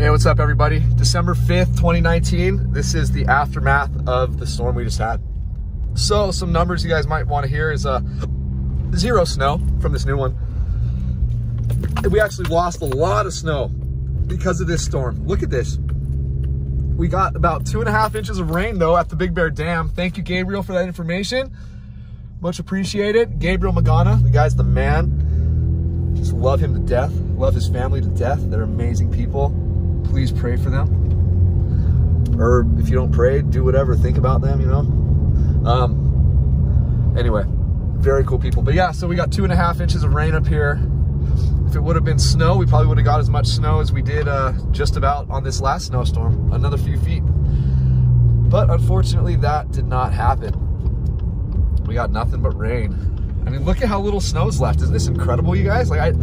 Hey, what's up everybody? December 5th, 2019. This is the aftermath of the storm we just had. So some numbers you guys might want to hear is zero snow from this new one. We actually lost a lot of snow because of this storm. Look at this. We got about 2.5 inches of rain though at the Big Bear Dam. Thank you, Gabriel, for that information. Much appreciated. Gabriel Magana, the guy's the man. Just love him to death. Love his family to death. They're amazing people. Please pray for them, or if you don't pray, do whatever, think about them, you know. Anyway, very cool people. But yeah, so we got 2.5 inches of rain up here. If it would have been snow, we probably would have got as much snow as we did just about on this last snowstorm, another few feet. But unfortunately that did not happen. We got nothing but rain. I mean, look at how little snow's left. Isn't this incredible, you guys? Like,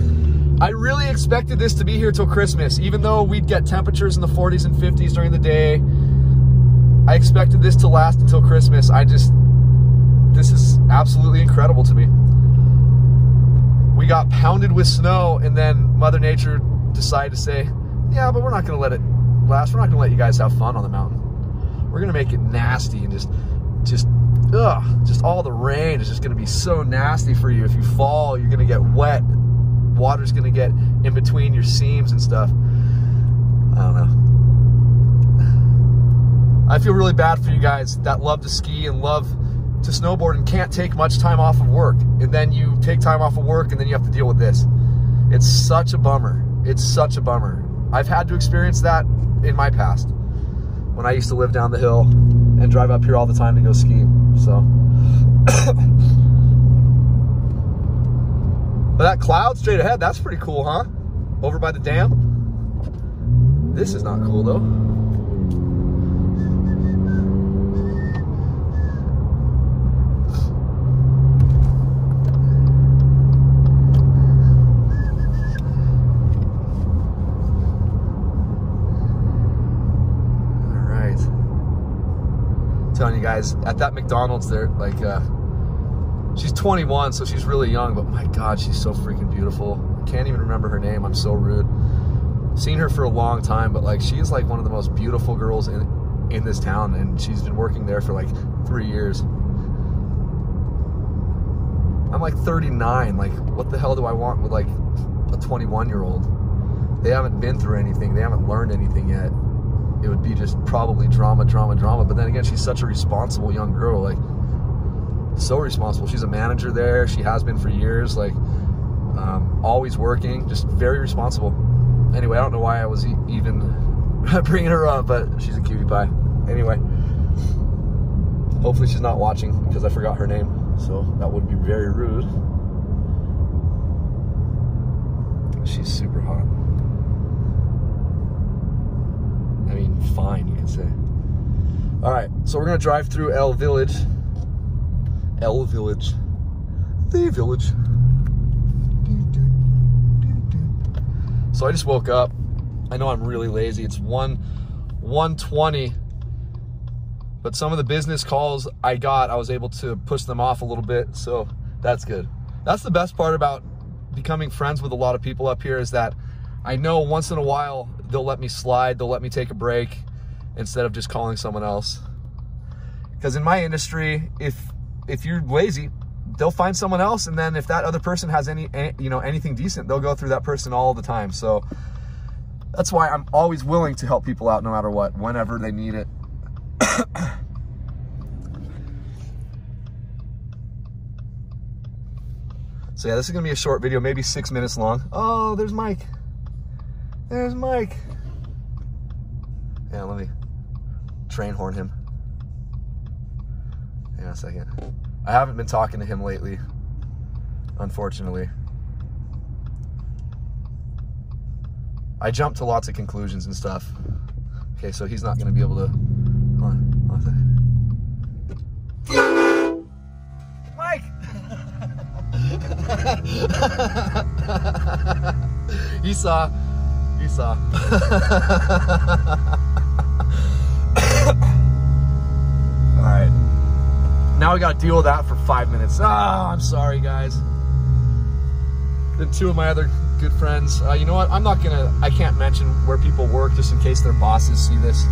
I really expected this to be here till Christmas, even though we'd get temperatures in the 40s and 50s during the day. I expected this to last until Christmas. This is absolutely incredible to me. We got pounded with snow, and then Mother Nature decided to say, yeah, but we're not going to let it last. We're not going to let you guys have fun on the mountain. We're going to make it nasty, and just all the rain is just going to be so nasty for you. If you fall, you're going to get wet. Water's gonna get in between your seams and stuff. I don't know. I feel really bad for you guys that love to ski and love to snowboard and can't take much time off of work. And then you take time off of work and then you have to deal with this. It's such a bummer. It's such a bummer. I've had to experience that in my past when I used to live down the hill and drive up here all the time to go ski. So but that cloud straight ahead, that's pretty cool, huh? Over by the dam. This is not cool, though. All right. I'm telling you guys, at that McDonald's, they're like, she's 21, so she's really young, but my God, she's so freaking beautiful. I can't even remember her name. I'm so rude. Seen her for a long time, but like, she's like one of the most beautiful girls in this town, and she's been working there for like 3 years. I'm like 39. Like, what the hell do I want with like a 21-year-old? They haven't been through anything. They haven't learned anything yet. It would be just probably drama, drama, drama. But then again, she's such a responsible young girl. Like, so responsible. She's a manager there. She has been for years, like, always working, just very responsible. Anyway, I don't know why I was even bringing her up, but she's a cutie pie. Anyway, hopefully she's not watching because I forgot her name, so that would be very rude. She's super hot. I mean, fine, you could say. All right, so we're gonna drive through the village. So I just woke up. I know I'm really lazy. It's 1:20, but some of the business calls I got, I was able to push them off a little bit, so that's good. That's the best part about becoming friends with a lot of people up here, is that I know once in a while they'll let me slide, they'll let me take a break instead of just calling someone else. Because in my industry, if you're lazy, they'll find someone else, and then if that other person has anything decent, they'll go through that person all the time. So that's why I'm always willing to help people out no matter what, whenever they need it. So yeah, this is gonna be a short video, maybe 6 minutes long. Oh, there's Mike. There's Mike. Yeah, let me train horn him. Hang on a second. I haven't been talking to him lately, unfortunately. I jump to lots of conclusions and stuff. Okay, so he's not gonna be able to, hold on. Mike! he saw. All right. Now we gotta deal with that for 5 minutes. Ah, I'm sorry guys. Then two of my other good friends. You know what? I can't mention where people work just in case their bosses see this.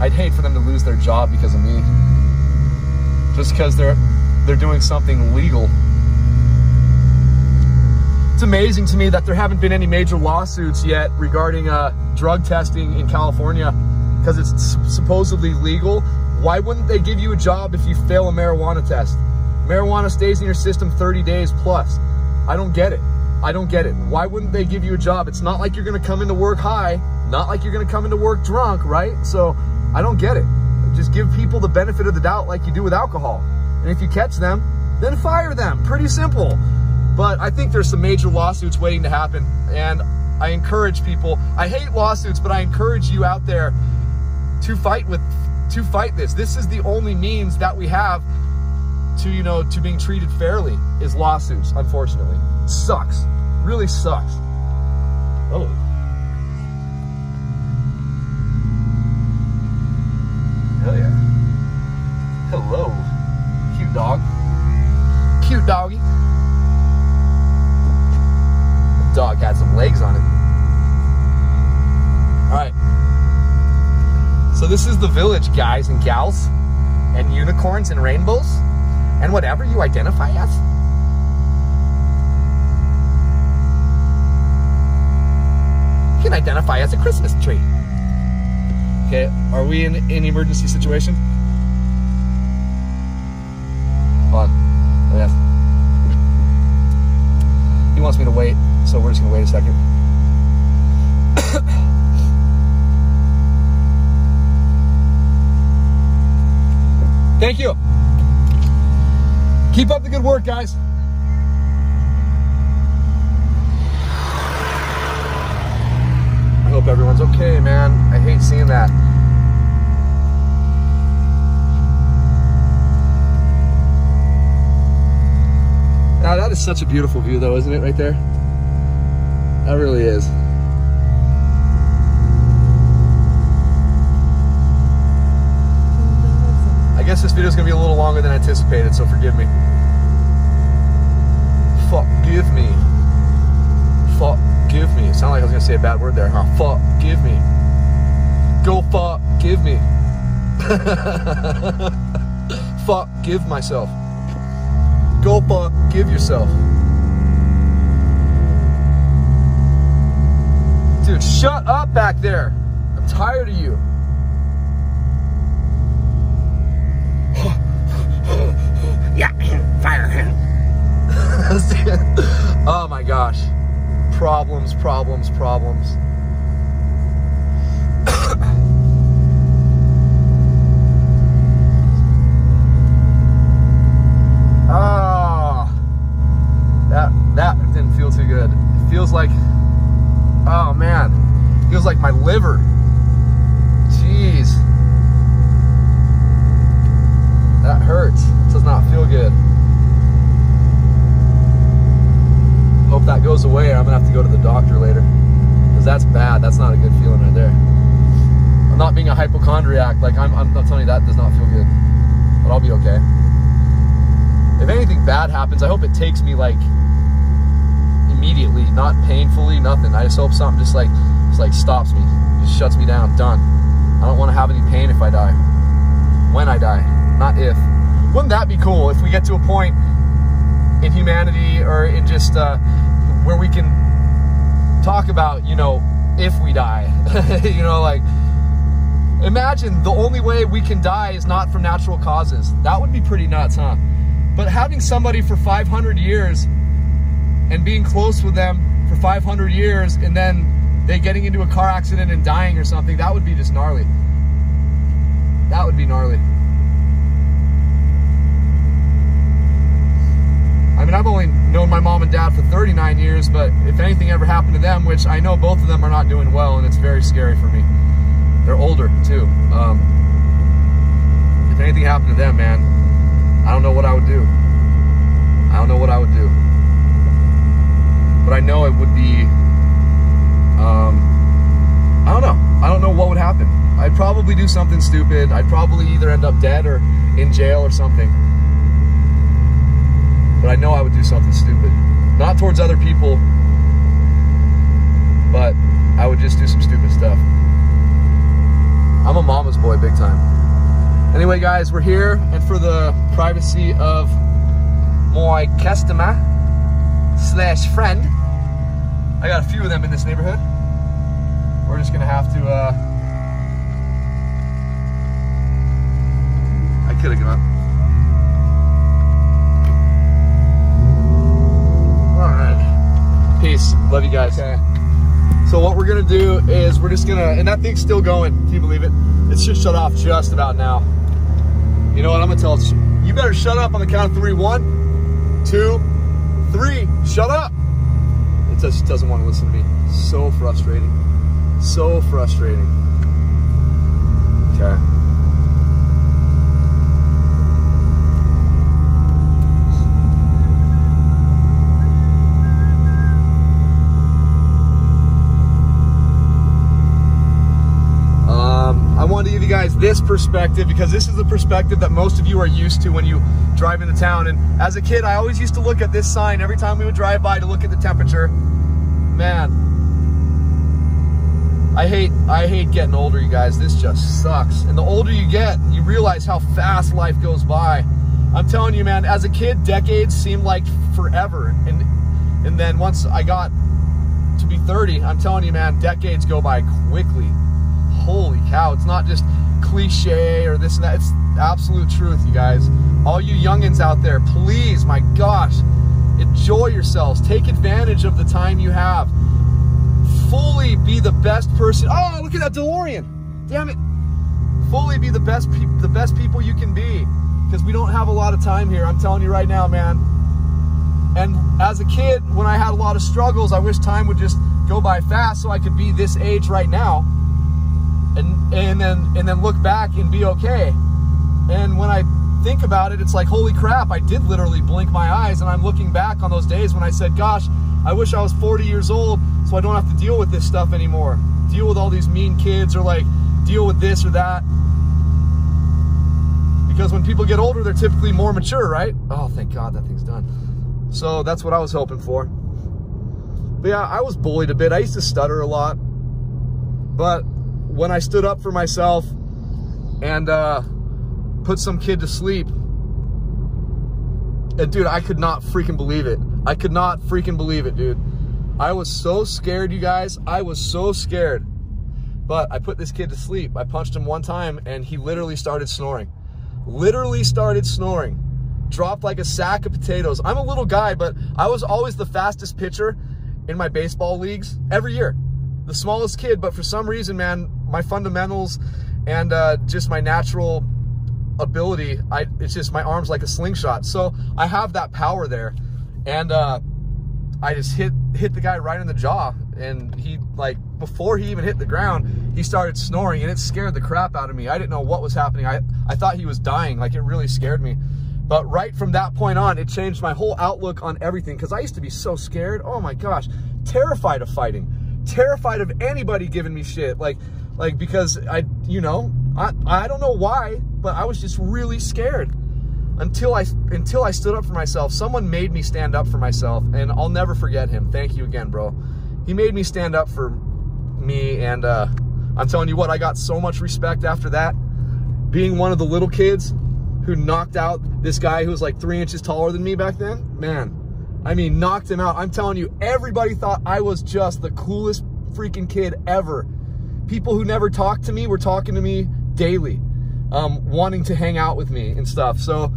I'd hate for them to lose their job because of me. Just because they're doing something legal. It's amazing to me that there haven't been any major lawsuits yet regarding drug testing in California because it's supposedly legal. Why wouldn't they give you a job if you fail a marijuana test? Marijuana stays in your system 30 days plus. I don't get it. I don't get it. Why wouldn't they give you a job? It's not like you're going to come into work high, not like you're going to come into work drunk, right? So I don't get it. Just give people the benefit of the doubt like you do with alcohol. And if you catch them, then fire them. Pretty simple. But I think there's some major lawsuits waiting to happen. And I encourage people, I hate lawsuits, but I encourage you out there to fight this. This is the only means that we have to, you know, to being treated fairly is lawsuits, unfortunately. It sucks, really sucks. Oh. Hell yeah. Hello, cute dog. Cute doggy. Dog had some legs on it. All right. So this is the village, guys and gals, and unicorns and rainbows, and whatever you identify as. You can identify as a Christmas tree. Okay, are we in an emergency situation? Hold on. Yes. He wants me to wait. So we're just gonna wait a second. Thank you. Keep up the good work, guys. I hope everyone's okay, man. I hate seeing that. Now that is such a beautiful view though, isn't it, right there? That really is. I guess this video is going to be a little longer than anticipated, so forgive me. Forgive me. Forgive me. It sounded like I was going to say a bad word there, huh? Forgive me. Go forgive me. Forgive myself. Go forgive yourself. Dude, shut up back there. I'm tired of you. Yeah, fire him. Oh my gosh. Problems, problems, problems. Ah, oh, that didn't feel too good. It feels like... Oh man, feels like my liver. Jeez. That hurts. It does not feel good. Hope that goes away or I'm gonna have to go to the doctor later. Because that's bad. That's not a good feeling right there. I'm not being a hypochondriac. Like, I'm not telling you that does not feel good. But I'll be okay. If anything bad happens, I hope it takes me like immediately, not painfully, nothing. I just hope something just like stops me, just shuts me down, done. I don't want to have any pain if I die, when I die, not if. Wouldn't that be cool if we get to a point in humanity or in just where we can talk about, you know, if we die, you know, like imagine the only way we can die is not from natural causes. That would be pretty nuts, huh? But having somebody for 500 years and being close with them for 500 years and then they getting into a car accident and dying or something, that would be just gnarly. That would be gnarly. I mean, I've only known my mom and dad for 39 years, but if anything ever happened to them, which I know both of them are not doing well, and it's very scary for me. They're older, too. If anything happened to them, man, I don't know what I would do. I don't know what I would do. But I know it would be, I don't know. I don't know what would happen. I'd probably do something stupid. I'd probably either end up dead or in jail or something. But I know I would do something stupid. Not towards other people, but I would just do some stupid stuff. I'm a mama's boy big time. Anyway, guys, we're here, and for the privacy of my customer slash friend, I got a few of them in this neighborhood. We're just gonna have to, I could have given up. Alright. Peace. Love you guys. Okay. So what we're gonna do is we're just gonna, and that thing's still going, can you believe it? It's just shut off just about now. You know what, I'm gonna tell it, you better shut up on the count of three. 1, 2, 3, shut up. It just doesn't want to listen to me. So frustrating. So frustrating. Okay. I wanted to give you guys this perspective because this is the perspective that most of you are used to when you drive into town. And as a kid, I always used to look at this sign every time we would drive by to look at the temperature. Man, I hate getting older, you guys. This just sucks. And the older you get, you realize how fast life goes by. I'm telling you, man, as a kid, decades seemed like forever. And then once I got to be 30, I'm telling you, man, decades go by quickly. Holy cow, it's not just cliche or this and that. It's absolute truth, you guys. All you youngins out there, please, my gosh, enjoy yourselves. Take advantage of the time you have. Fully be the best person. Oh, look at that DeLorean. Damn it. Fully be the best people you can be, because we don't have a lot of time here. I'm telling you right now, man. And as a kid, when I had a lot of struggles, I wish time would just go by fast so I could be this age right now. And then look back and be okay. And when I think about it, it's like, holy crap, I did literally blink my eyes, and I'm looking back on those days when I said, gosh, I wish I was 40 years old so I don't have to deal with this stuff anymore. Deal with all these mean kids, or like deal with this or that. Because when people get older, they're typically more mature, right? Oh, thank God that thing's done. So that's what I was hoping for. But yeah, I was bullied a bit. I used to stutter a lot. But when I stood up for myself and put some kid to sleep, and dude, I could not freaking believe it. I could not freaking believe it, dude. I was so scared, you guys. I was so scared. But I put this kid to sleep. I punched him one time, and he literally started snoring. Literally started snoring. Dropped like a sack of potatoes. I'm a little guy, but I was always the fastest pitcher in my baseball leagues every year. The smallest kid, but for some reason, man, my fundamentals and just my natural ability, it's just my arm's like a slingshot. So I have that power there. And I just hit the guy right in the jaw. And he, like, before he even hit the ground, he started snoring, and it scared the crap out of me. I didn't know what was happening. I thought he was dying. Like, it really scared me. But right from that point on, it changed my whole outlook on everything, because I used to be so scared. Oh, my gosh. Terrified of fighting. Terrified of anybody giving me shit, like because I don't know why, but I was just really scared until I stood up for myself. Someone made me stand up for myself, and I'll never forget him. Thank you again, bro. He made me stand up for me, and I'm telling you what, I got so much respect after that. Being one of the little kids who knocked out this guy who was like 3 inches taller than me back then, man. I mean, knocked him out. I'm telling you, everybody thought I was just the coolest freaking kid ever. People who never talked to me were talking to me daily, wanting to hang out with me and stuff. So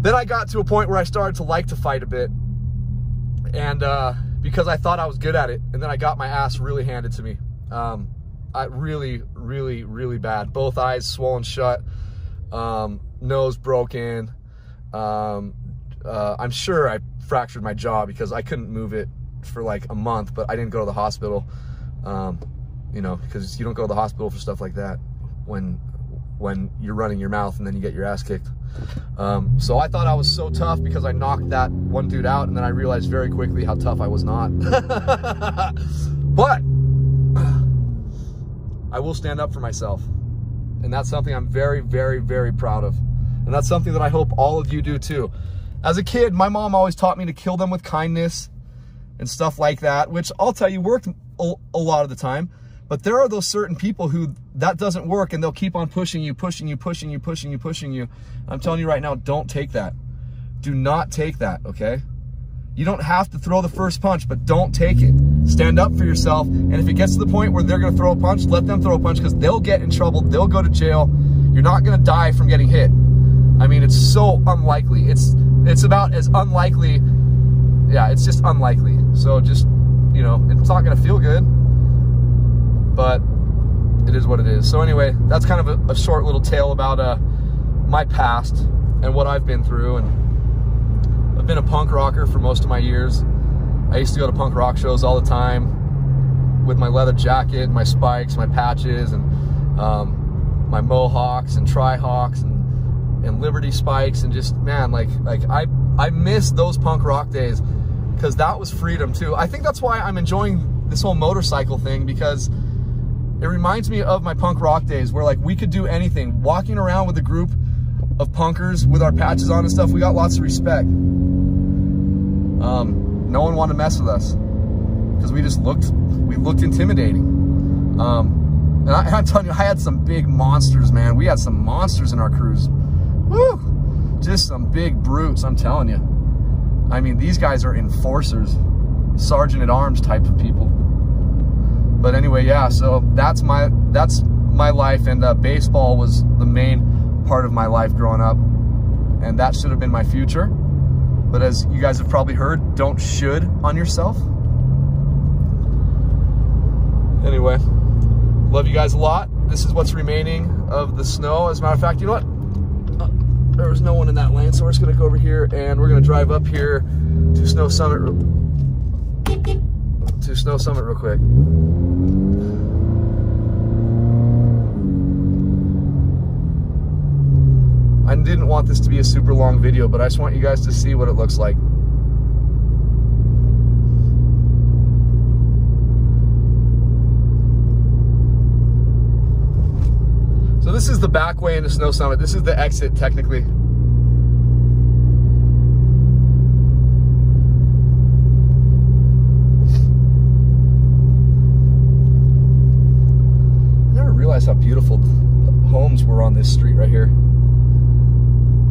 then I got to a point where I started to like to fight a bit, and because I thought I was good at it, and then I got my ass really handed to me. I really, really, really bad. Both eyes swollen shut, nose broken, I'm sure I fractured my jaw because I couldn't move it for like a month, but I didn't go to the hospital, you know, because you don't go to the hospital for stuff like that when you're running your mouth and then you get your ass kicked. So I thought I was so tough because I knocked that one dude out, and then I realized very quickly how tough I was not. But I will stand up for myself, and that's something I'm very, very, very proud of. And that's something that I hope all of you do too. As a kid, my mom always taught me to kill them with kindness, and stuff like that, which I'll tell you worked a lot of the time. But there are those certain people who that doesn't work, and they'll keep on pushing you. I'm telling you right now, don't take that. Do not take that, okay? You don't have to throw the first punch, but don't take it. Stand up for yourself. And if it gets to the point where they're gonna throw a punch, let them throw a punch, because they'll get in trouble, they'll go to jail. You're not gonna die from getting hit. I mean, it's so unlikely. It's about as unlikely, yeah, it's just unlikely. So just, you know, it's not gonna feel good, but it is what it is. So anyway, that's kind of a short little tale about my past and what I've been through. And I've been a punk rocker for most of my years. I used to go to punk rock shows all the time with my leather jacket, my spikes, my patches, and my mohawks and tri-hawks and Liberty spikes, and just, man, like I miss those punk rock days, because that was freedom too. I think that's why I'm enjoying this whole motorcycle thing, because it reminds me of my punk rock days where, like, we could do anything. Walking around with a group of punkers with our patches on and stuff, we got lots of respect. No one wanted to mess with us because we just looked intimidating. And I'm telling you, I had some big monsters, man. We had some monsters in our crews. Woo! Just some big brutes, I'm telling you. I mean, these guys are enforcers, sergeant-at-arms type of people. But anyway, yeah, so that's my life, and baseball was the main part of my life growing up, and that should have been my future. But as you guys have probably heard, don't should on yourself. Anyway, love you guys a lot. This is what's remaining of the snow. As a matter of fact, you know what? There was no one in that lane, so we're just gonna go over here, and we're gonna drive up here to Snow Summit real quick. I didn't want this to be a super long video, but I just want you guys to see what it looks like. So this is the back way into Snow Summit. This is the exit, technically. I never realized how beautiful homes were on this street right here.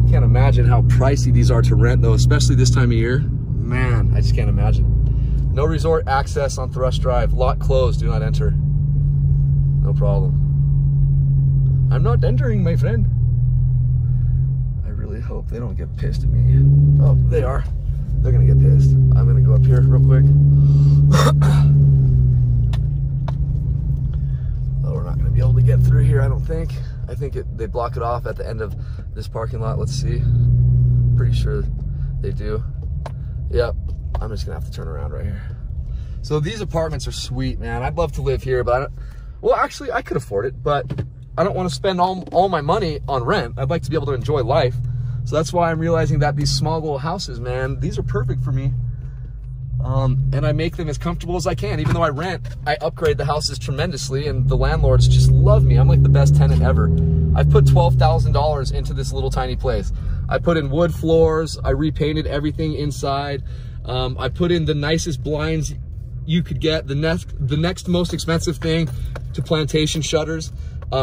Can't imagine how pricey these are to rent, though, especially this time of year. Man, I just can't imagine. No resort access on Thrush Drive. Lot closed. Do not enter. No problem. I'm not entering, my friend. I really hope they don't get pissed at me. Oh, they are. They're gonna get pissed. I'm gonna go up here real quick. Oh, we're not gonna be able to get through here, I don't think. I think they block it off at the end of this parking lot. Let's see. Pretty sure they do. Yep. I'm just gonna have to turn around right here. So these apartments are sweet, man. I'd love to live here, but I don't. Well, actually, I could afford it, but I don't want to spend all my money on rent. I'd like to be able to enjoy life. So that's why I'm realizing that these small little houses, man, these are perfect for me. And I make them as comfortable as I can. Even though I rent, I upgrade the houses tremendously, and the landlords just love me. I'm like the best tenant ever. I've put $12,000 into this little tiny place. I put in wood floors. I repainted everything inside. I put in the nicest blinds you could get. The next most expensive thing to plantation shutters,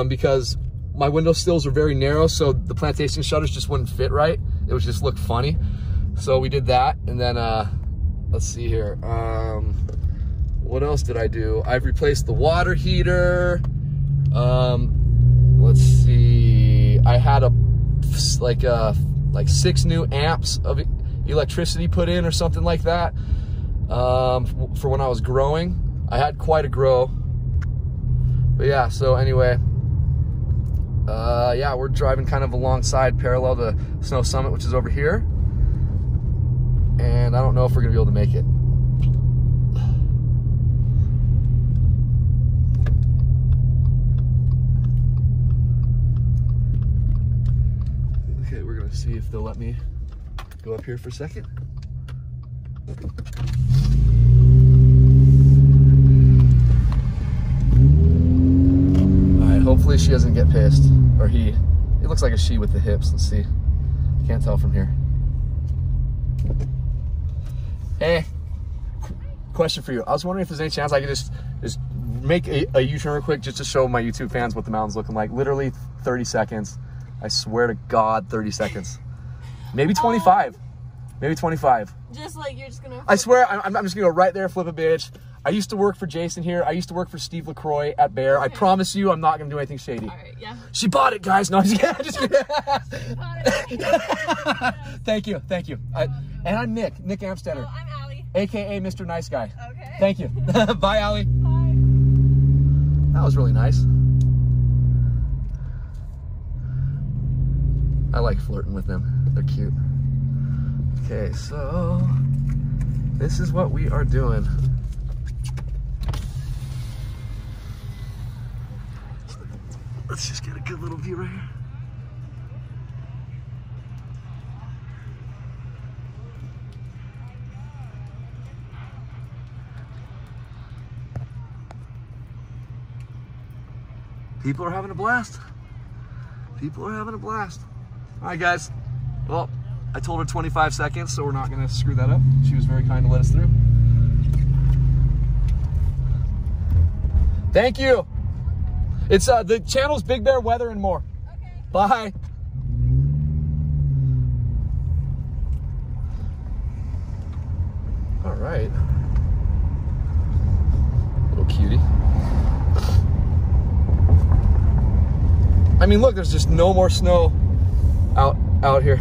because my window sills are very narrow, so the plantation shutters just wouldn't fit right. It would just look funny. So we did that, and then, let's see here. What else did I do? I've replaced the water heater. Let's see. I had like 6 new amps of electricity put in or something like that, for when I was growing. I had quite a grow. But yeah, so anyway, yeah, we're driving kind of alongside, parallel to Snow Summit, which is over here. And I don't know if we're gonna be able to make it. Okay, we're gonna see if they'll let me go up here for a second. All right, hopefully she doesn't get pissed, or he. It looks like a she with the hips. Let's see. Can't tell from here. Hey, question for you. I was wondering if there's any chance I could just make a U-turn real quick just to show my YouTube fans what the mountain's looking like. Literally 30 seconds. I swear to God, 30 seconds. Maybe 25. Maybe 25. Just like you're just going to... I swear, I'm just going to go right there, flip a bitch. I used to work for Jason here. I used to work for Steve LaCroix at Bear. Okay. I promise you I'm not going to do anything shady. All right, yeah. She bought it, guys. No, I'm just kidding. Just kidding. She bought it. Thank you. Thank you. And I'm Nick Amstadter. Oh, I'm Allie. AKA Mr. Nice Guy. Okay. Thank you. Bye, Allie. Bye. That was really nice. I like flirting with them. They're cute. Okay, so this is what we are doing. Let's just get a good little view right here. People are having a blast. People are having a blast. All right, guys. Well, I told her 25 seconds, so we're not going to screw that up. She was very kind to let us through. Thank you. It's the channel's Big Bear Weather and More. Okay. Bye. All right. Little cutie. I mean, look, there's just no more snow out here.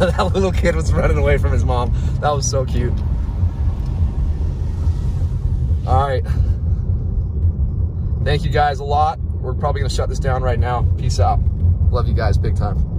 That little kid was running away from his mom. That was so cute. All right. Thank you guys a lot. We're probably going to shut this down right now. Peace out. Love you guys big time.